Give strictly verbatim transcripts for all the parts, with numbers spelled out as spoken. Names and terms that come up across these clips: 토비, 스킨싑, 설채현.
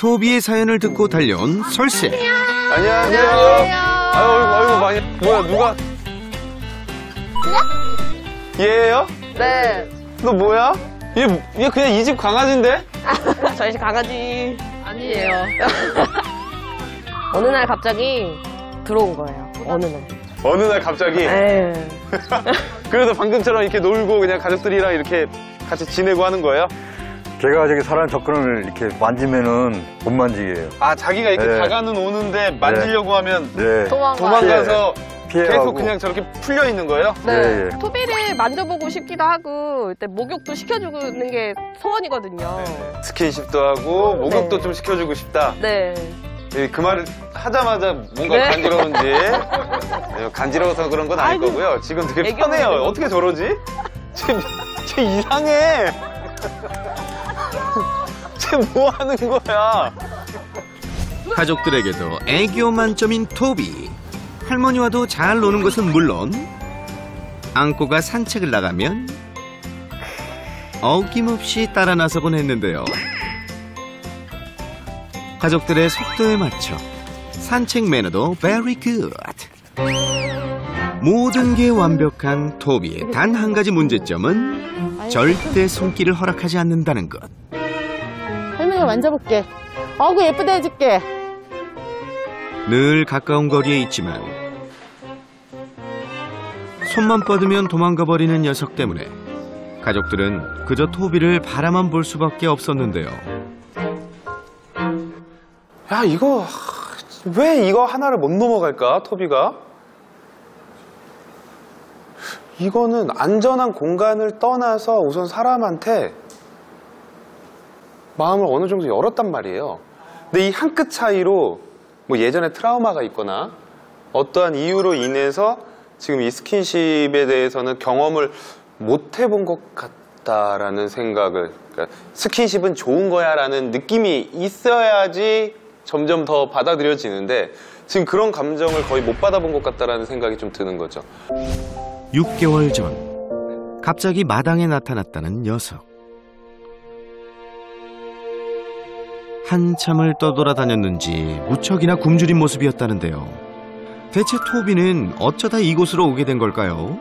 토비의 사연을 듣고 달려온 설세. 안녕하세요. 안녕하세요. 아유, 아이고, 많이. 뭐야, 누가? 얘예요? 네. 너 뭐야? 얘, 얘 그냥 이 집 강아지인데? 저희 집 강아지 아니에요. 어느 날 갑자기 들어온 거예요. 어느 날. 어느 날 갑자기? 네. 그래서 방금처럼 이렇게 놀고 그냥 가족들이랑 이렇게 같이 지내고 하는 거예요? 제가 저기 사람 접근을 이렇게 만지면은 못 만지게 해요. 아, 자기가 이렇게 네. 다가는 오는데 만지려고 네. 하면 네. 도망가서 피해, 계속 피해하고. 그냥 저렇게 풀려 있는 거예요? 네. 네. 네. 토비를 만져보고 싶기도 하고, 일단 목욕도 시켜주는 게 소원이거든요. 네. 스킨십도 하고, 목욕도 네. 좀 시켜주고 싶다. 네. 예, 그 말을 하자마자 뭔가 네. 간지러운지. 네, 간지러워서 그런 건 아닐 아이고, 거고요. 지금 되게 편해요. 어떻게 저러지? 쟤, 쟤 이상해. 쟤 뭐 하는 거야? 가족들에게도 애교 만점인 토비. 할머니와도 잘 노는 것은 물론 안고가 산책을 나가면 어김없이 따라 나서곤 했는데요. 가족들의 속도에 맞춰 산책 매너도 very good. 모든 게 완벽한 토비의 단 한 가지 문제점은 절대 손길을 허락하지 않는다는 것. 할머니가 만져볼게. 아이고 예쁘다 해줄게. 늘 가까운 거리에 있지만 손만 뻗으면 도망가버리는 녀석 때문에 가족들은 그저 토비를 바라만 볼 수밖에 없었는데요. 야, 이거 왜 이거 하나를 못 넘어갈까, 토비가? 이거는 안전한 공간을 떠나서 우선 사람한테 마음을 어느 정도 열었단 말이에요. 근데 이 한 끗 차이로 뭐 예전에 트라우마가 있거나 어떠한 이유로 인해서 지금 이 스킨십에 대해서는 경험을 못 해본 것 같다라는 생각을, 그러니까 스킨십은 좋은 거야라는 느낌이 있어야지 점점 더 받아들여지는데 지금 그런 감정을 거의 못 받아본 것 같다라는 생각이 좀 드는 거죠. 육 개월 전 갑자기 마당에 나타났다는 녀석. 한참을 떠돌아다녔는지 무척이나 굶주린 모습이었다는데요. 대체 토비는 어쩌다 이곳으로 오게 된 걸까요?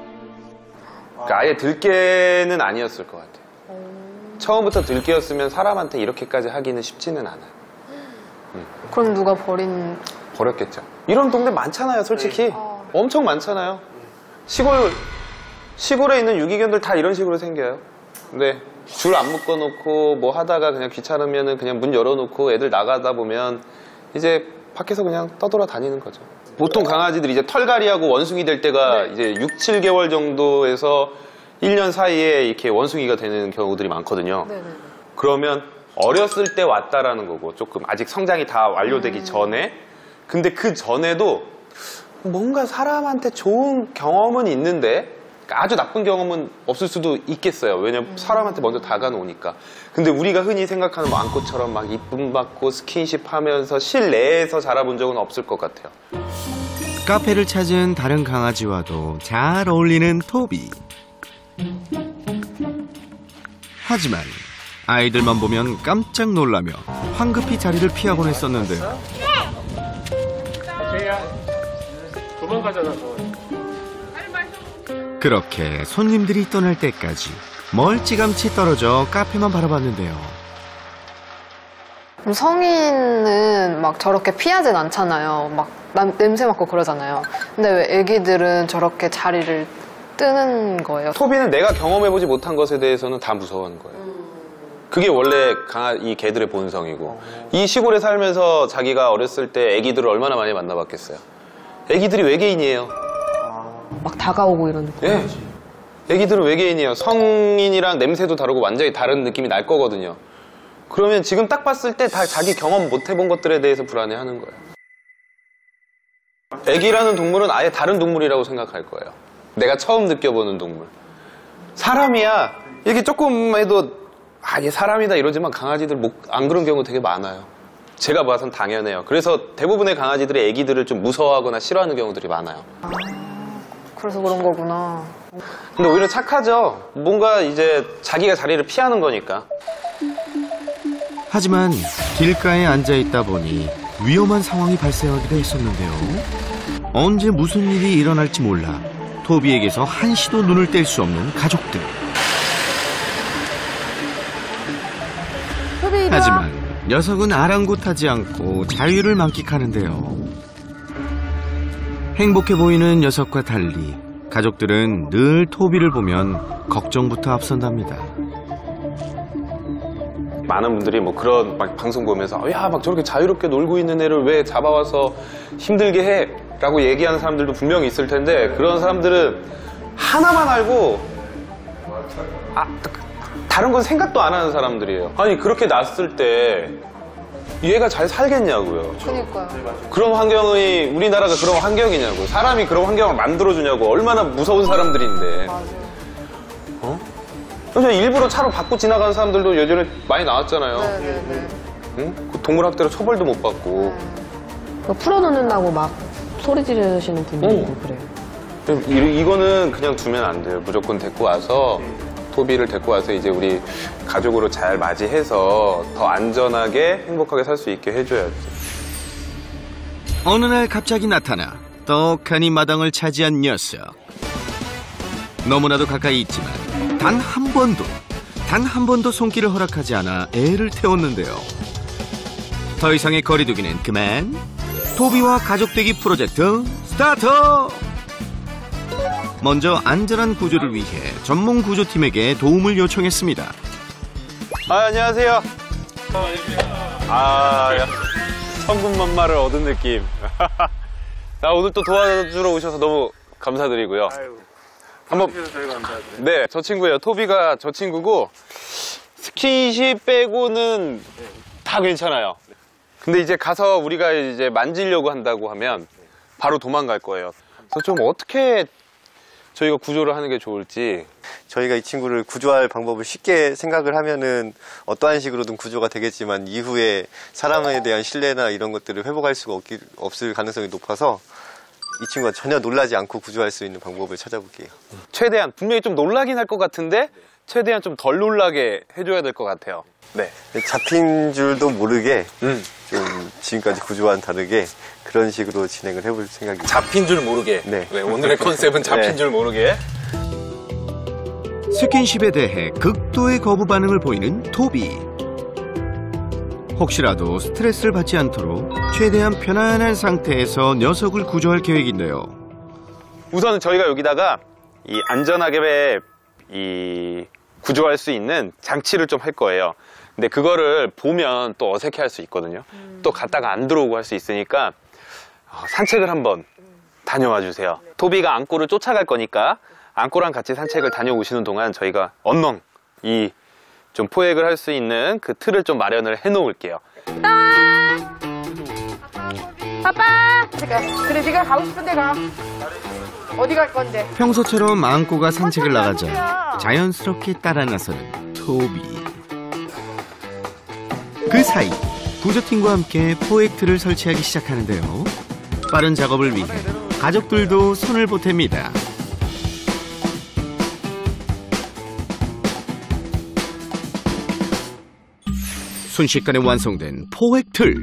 그러니까 아예 들개는 아니었을 것 같아요. 음... 처음부터 들개였으면 사람한테 이렇게까지 하기는 쉽지는 않아요. 음. 그럼 누가 버린... 버렸겠죠. 이런 동네 많잖아요, 솔직히. 네. 어. 엄청 많잖아요. 시골, 시골에 있는 유기견들 다 이런 식으로 생겨요. 네. 줄 안 묶어놓고 뭐 하다가 그냥 귀찮으면은 그냥 문 열어놓고 애들 나가다 보면 이제 밖에서 그냥 떠돌아 다니는 거죠. 보통 강아지들이 이제 털갈이하고 원숭이 될 때가 네. 이제 육, 칠 개월 정도에서 일 년 사이에 이렇게 원숭이가 되는 경우들이 많거든요. 네, 네. 그러면 어렸을 때 왔다라는 거고, 조금 아직 성장이 다 완료되기 음. 전에. 근데 그 전에도 뭔가 사람한테 좋은 경험은 있는데 아주 나쁜 경험은 없을 수도 있겠어요. 왜냐면 음. 사람한테 먼저 다가오니까. 근데 우리가 흔히 생각하는 뭐 안고처럼 막 이쁨 받고 스킨십 하면서 실내에서 자라본 적은 없을 것 같아요. 카페를 찾은 다른 강아지와도 잘 어울리는 토비. 하지만 아이들만 보면 깜짝 놀라며 황급히 자리를 피하곤 했었는데요. 그렇게 손님들이 떠날 때까지 멀찌감치 떨어져 카페만 바라봤는데요. 성인은 막 저렇게 피하진 않잖아요. 막 냄새 맡고 그러잖아요. 근데 왜 애기들은 저렇게 자리를 뜨는 거예요? 토비는 내가 경험해보지 못한 것에 대해서는 다 무서워하는 거예요. 그게 원래 강아 이 개들의 본성이고, 이 시골에 살면서 자기가 어렸을 때 애기들을 얼마나 많이 만나봤겠어요. 애기들이 외계인이에요. 막 다가오고 이런 느낌. 네. 애기들은 외계인이에요. 성인이랑 냄새도 다르고 완전히 다른 느낌이 날 거거든요. 그러면 지금 딱 봤을 때 다 자기 경험 못 해본 것들에 대해서 불안해하는 거예요. 애기라는 동물은 아예 다른 동물이라고 생각할 거예요. 내가 처음 느껴보는 동물. 사람이야 이렇게 조금 해도 아니 사람이다 이러지만 강아지들 못, 안 그런 경우 되게 많아요. 제가 봐선 당연해요. 그래서 대부분의 강아지들이 애기들을 좀 무서워하거나 싫어하는 경우들이 많아요. 아, 그래서 그런 거구나. 근데 오히려 착하죠. 뭔가 이제 자기가 자리를 피하는 거니까. 하지만 길가에 앉아있다 보니 위험한 상황이 발생하기도 했었는데요. 언제 무슨 일이 일어날지 몰라 토비에게서 한시도 눈을 뗄 수 없는 가족들. 하지만 녀석은 아랑곳하지 않고 자유를 만끽하는데요. 행복해 보이는 녀석과 달리 가족들은 늘 토비를 보면 걱정부터 앞선답니다. 많은 분들이 뭐 그런 막 방송 보면서 야, 막 저렇게 자유롭게 놀고 있는 애를 왜 잡아와서 힘들게 해? 라고 얘기하는 사람들도 분명히 있을 텐데, 그런 사람들은 하나만 알고 아, 다른 건 생각도 안 하는 사람들이에요. 아니, 그렇게 났을 때 얘가 잘 살겠냐고요. 그러니까요. 그런 환경이, 우리나라가 그런 환경이냐고요. 사람이 그런 환경을 만들어주냐고. 얼마나 무서운 사람들인데. 맞아요. 어? 그래서 일부러 차로 받고 지나가는 사람들도 예전에 많이 나왔잖아요. 네네네. 응? 그 동물학대로 처벌도 못 받고. 네. 풀어놓는다고 막 소리 지르시는 분들도 어. 그래요. 이, 이거는 그냥 두면 안 돼요. 무조건 데리고 와서, 토비를 데리고 와서 이제 우리 가족으로 잘 맞이해서 더 안전하게 행복하게 살 수 있게 해줘야지. 어느 날 갑자기 나타나 떡하니 마당을 차지한 녀석. 너무나도 가까이 있지만 단 한 번도, 단 한 번도 손길을 허락하지 않아 애를 태웠는데요. 더 이상의 거리 두기는 그만. 토비와 가족되기 프로젝트 스타트! 먼저 안전한 구조를 위해 전문 구조팀에게 도움을 요청했습니다. 아, 안녕하세요. 아, 천군만마를 얻은 느낌. 나 오늘 또 도와주러 오셔서 너무 감사드리고요. 한번 네, 저 친구예요. 토비가 저 친구고, 스킨십 빼고는 다 괜찮아요. 근데 이제 가서 우리가 이제 만지려고 한다고 하면 바로 도망갈 거예요. 그래서 좀 어떻게 저희가 구조를 하는 게 좋을지. 저희가 이 친구를 구조할 방법을 쉽게 생각을 하면은 어떠한 식으로든 구조가 되겠지만 이후에 사람에 대한 신뢰나 이런 것들을 회복할 수가 없기, 없을 가능성이 높아서 이 친구가 전혀 놀라지 않고 구조할 수 있는 방법을 찾아볼게요. 최대한, 분명히 좀 놀라긴 할 것 같은데 최대한 좀 덜 놀라게 해줘야 될 것 같아요. 네. 잡힌 줄도 모르게 음. 좀 지금까지 구조와는 다르게 그런 식으로 진행을 해볼 생각입니다. 잡힌 줄 모르게. 네. 네, 오늘의 컨셉은 잡힌 네. 줄 모르게. 스킨십에 대해 극도의 거부 반응을 보이는 토비. 혹시라도 스트레스를 받지 않도록 최대한 편안한 상태에서 녀석을 구조할 계획인데요. 우선 저희가 여기다가 이 안전하게 이 구조할 수 있는 장치를 좀 할 거예요. 근데 그거를 보면 또 어색해 할 수 있거든요. 음. 또 갔다가 안 들어오고 할 수 있으니까 산책을 한번 다녀와 주세요. 토비가 앙꼬를 쫓아갈 거니까 앙꼬랑 같이 산책을 다녀오시는 동안 저희가 언멍 이 좀 포획을 할 수 있는 그 틀을 좀 마련을 해 놓을게요. 아빠! 아빠! 그래, 네가 가고 싶은데 가. 어디 갈 건데? 평소처럼 앙꼬가 산책을 나가자 자연스럽게 따라 나서는 토비. 그 사이 구조팀과 함께 포획틀을 설치하기 시작하는데요. 빠른 작업을 위해 가족들도 손을 보탭니다. 순식간에 완성된 포획틀.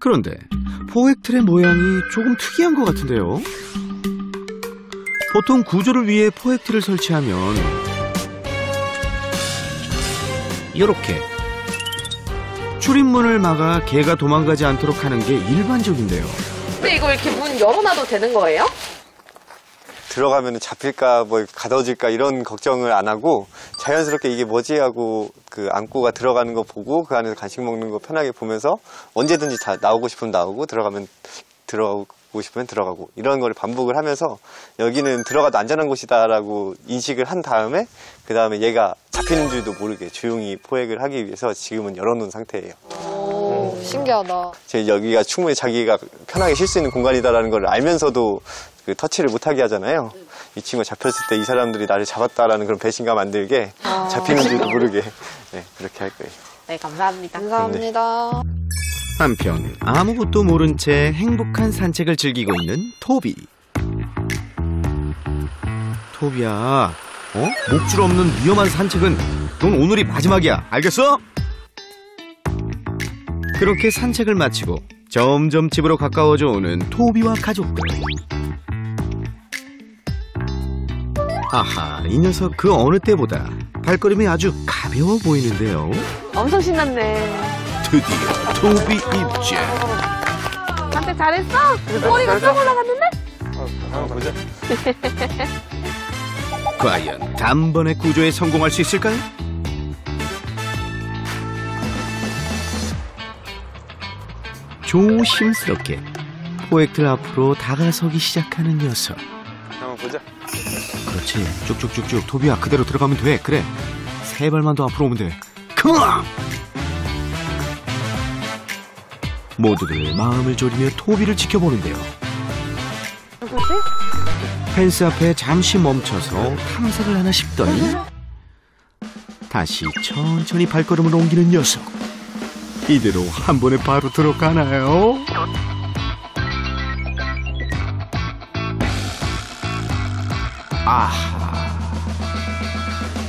그런데 포획틀의 모양이 조금 특이한 것 같은데요. 보통 구조를 위해 포획틀을 설치하면 이렇게 출입문을 막아 개가 도망가지 않도록 하는 게 일반적인데요. 근데 이거 이렇게 문 열어놔도 되는 거예요? 들어가면 잡힐까 뭐 가둬질까 이런 걱정을 안 하고 자연스럽게 이게 뭐지 하고 그 앙꼬가 들어가는 거 보고 그 안에서 간식 먹는 거 편하게 보면서 언제든지 다 나오고 싶으면 나오고 들어가면 들어가고 싶으면 들어가고 이런 걸 반복을 하면서 여기는 들어가도 안전한 곳이다라고 인식을 한 다음에 그 다음에 얘가 잡히는 줄도 모르게 조용히 포획을 하기 위해서 지금은 열어놓은 상태예요. 오, 음. 신기하다. 제 여기가 충분히 자기가 편하게 쉴 수 있는 공간이다라는 걸 알면서도 그 터치를 못하게 하잖아요. 이 친구가 잡혔을 때 이 사람들이 나를 잡았다라는 그런 배신감 안 들게 아, 잡히는 줄도 모르게 네, 그렇게 할 거예요. 네, 감사합니다. 감사합니다. 네. 한편 아무것도 모른 채 행복한 산책을 즐기고 있는 토비. 토비야, 어? 목줄 없는 위험한 산책은 넌 오늘이 마지막이야. 알겠어? 그렇게 산책을 마치고 점점 집으로 가까워져 오는 토비와 가족들. 아하, 이 녀석 그 어느 때보다 발걸음이 아주 가벼워 보이는데요. 엄청 신났네. 드디어 토비 입장. 산책 잘했어? 꼬리가 쭉 올라갔는데? 어, 한번 보자. 과연 단번에 구조에 성공할 수 있을까요? 조심스럽게 포획틀 앞으로 다가서기 시작하는 녀석. 한번 보자. 그렇지. 쭉쭉쭉쭉. 토비야, 그대로 들어가면 돼. 그래. 세 발만 더 앞으로 오면 돼. 컴온! 모두들 마음을 졸이며 토비를 지켜보는데요. 누구지? 펜스 앞에 잠시 멈춰서 탐색을 하나 싶더니 다시 천천히 발걸음을 옮기는 녀석. 이대로 한 번에 바로 들어가나요? 아하.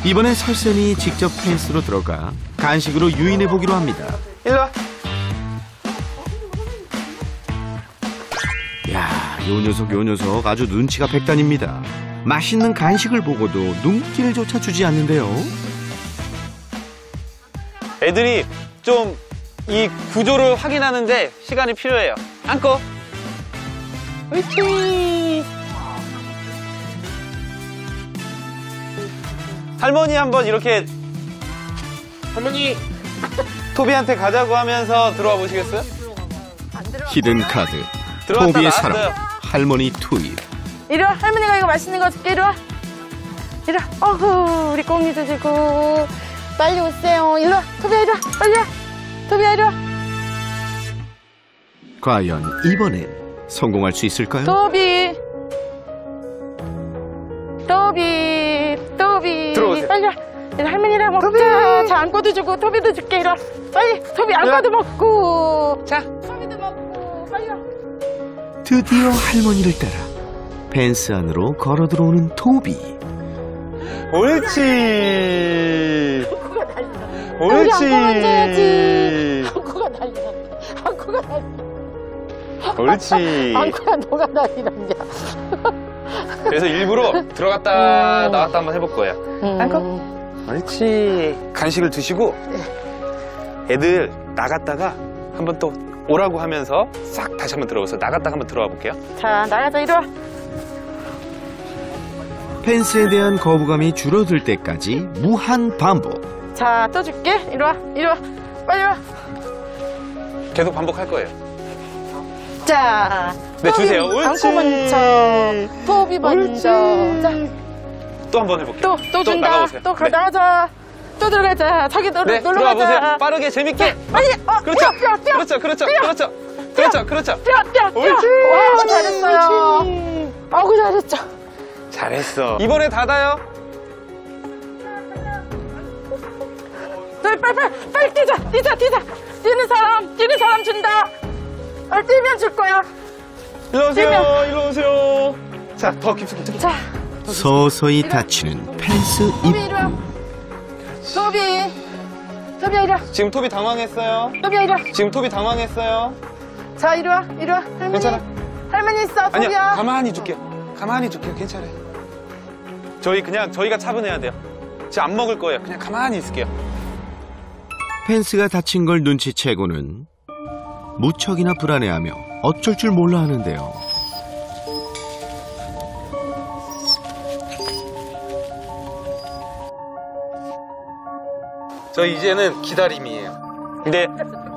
이번에 설쌤이 직접 펜스로 들어가 간식으로 유인해보기로 합니다. 일로와. 야, 요 녀석 요 녀석 아주 눈치가 백단입니다. 맛있는 간식을 보고도 눈길조차 주지 않는데요. 애들이 좀 이 구조를 확인하는데 시간이 필요해요. 안고. 옳지. 할머니 한번 이렇게. 할머니. 토비한테 가자고 하면서 들어와 보시겠어요? 히든 카드. 토비의 사랑, 할머니 투입. 이리와, 할머니가 이거 맛있는 거 줄게. 이리와. 이리와. 어후, 우리 꽁니도 주고. 빨리 오세요. 이리와. 토비야, 이리와. 빨리 와. 토비야, 이리와. 과연 이번엔 성공할 수 있을까요? 토비. 토비. 토비. 들어오세요. 빨리 와. 할머니랑 먹자. 토비. 자, 안고도 주고 토비도 줄게. 이리와. 빨리. 토비 안고도 먹고. 자. 토비도 먹고. 빨리 와. 드디어 할머니를 따라 펜스 안으로 걸어 들어오는 토비. 옳지. 옳지. 안코가 난리났네. 안코가 난리났네. 옳지. 안코가 너가 난리났냐. 그래서 일부러 들어갔다 음. 나왔다 한번 해볼 거야. 음. 안코. 옳지. 간식을 드시고 애들 나갔다가 한번 또 오라고 하면서 싹 다시 한번 들어오세요. 나갔다가 한번 들어와 볼게요. 자, 나가자. 이리와. 펜스에 대한 거부감이 줄어들 때까지 무한 반복. 자, 또 줄게. 이리와. 이리와. 빨리 와. 계속 반복할 거예요. 자. 네, 주세요. 옳지. 토비 먼저. 자. 또 한번 해볼게요. 또, 또 준다. 또, 또 네. 나가자. 또 들어가자. 자기 놀러, 네, 놀러 가자. 빠르게 재밌게. 빨리. 어, 그렇죠. 뛰어, 뛰어, 그렇죠. 그렇죠. 뛰어, 그렇죠. 뛰어, 그렇죠. 그렇죠. 뛰어, 뛰어, 뛰어. 옳지. 와, 잘했어요. 아우, 잘했죠. 잘했어. 이번에 닫아요. 빨리, 빨리, 빨리, 빨리 뛰자. 뛰자, 뛰자. 뛰는 사람, 뛰는 사람 준다. 아, 뛰면 줄 거야. 일로 오세요. 뛰면. 일로 오세요. 자, 더 깊숙이. 자. 더 깊숙이. 서서히 이리와. 다치는 펜스 입구. 토비, 토비야 이리와. 지금 토비 당황했어요. 토비야 이리와. 지금 토비 당황했어요. 자, 이리와, 이리와. 할머니. 괜찮아. 할머니 있어, 토비야. 아니야, 가만히 줄게요. 가만히 줄게요. 괜찮아. 저희 그냥 저희가 차분해야 돼요. 지금 안 먹을 거예요. 그냥 가만히 있을게요. 펜스가 다친 걸 눈치채고는 무척이나 불안해하며 어쩔 줄 몰라 하는데요. 저 이제는 기다림이에요. 근데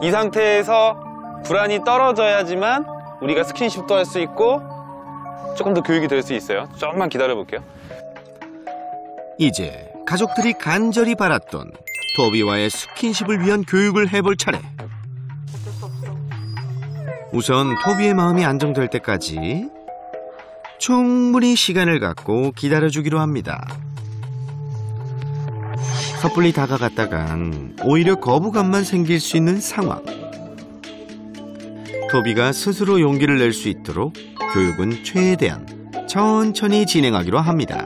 이 상태에서 불안이 떨어져야지만 우리가 스킨십도 할 수 있고 조금 더 교육이 될 수 있어요. 조금만 기다려볼게요. 이제 가족들이 간절히 바랐던 토비와의 스킨십을 위한 교육을 해볼 차례. 우선 토비의 마음이 안정될 때까지 충분히 시간을 갖고 기다려주기로 합니다. 섣불리 다가갔다간 오히려 거부감만 생길 수 있는 상황. 토비가 스스로 용기를 낼 수 있도록 교육은 최대한 천천히 진행하기로 합니다.